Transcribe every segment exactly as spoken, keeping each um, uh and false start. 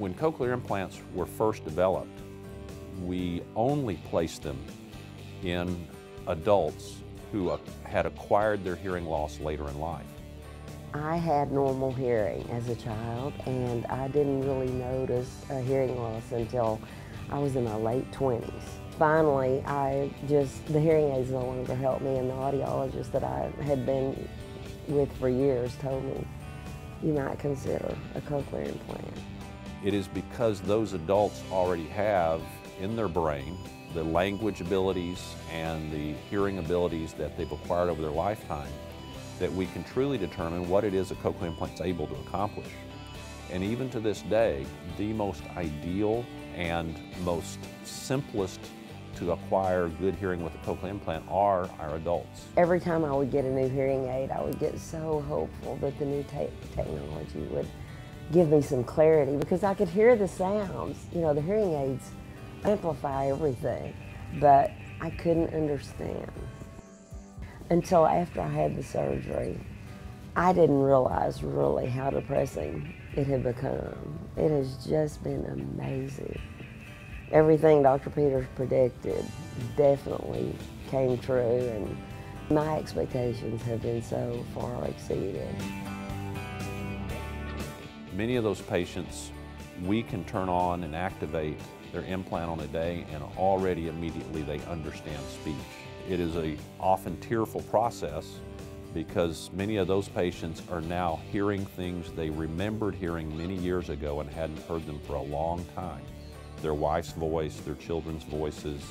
When cochlear implants were first developed, we only placed them in adults who had acquired their hearing loss later in life. I had normal hearing as a child, and I didn't really notice a hearing loss until I was in my late twenties. Finally, I just, the hearing aids no longer helped me, and the audiologist that I had been with for years told me, you might consider a cochlear implant. It is because those adults already have in their brain the language abilities and the hearing abilities that they've acquired over their lifetime that we can truly determine what it is a cochlear implant's able to accomplish. And even to this day, the most ideal and most simplest to acquire good hearing with a cochlear implant are our adults. Every time I would get a new hearing aid, I would get so hopeful that the new te technology would give me some clarity, because I could hear the sounds. You know, the hearing aids amplify everything, but I couldn't understand. Until after I had the surgery, I didn't realize really how depressing it had become. It has just been amazing. Everything Doctor Peters predicted definitely came true, and my expectations have been so far exceeded. Many of those patients, we can turn on and activate their implant on a day, and already immediately they understand speech. It is a often tearful process, because many of those patients are now hearing things they remembered hearing many years ago and hadn't heard them for a long time. Their wife's voice, their children's voices.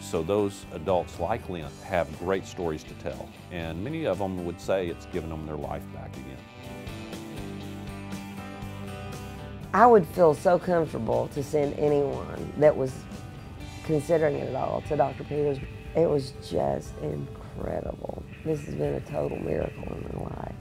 So those adults like Lynn have great stories to tell, and many of them would say it's given them their life back again. I would feel so comfortable to send anyone that was considering it at all to Doctor Peters. It was just incredible. This has been a total miracle in my life.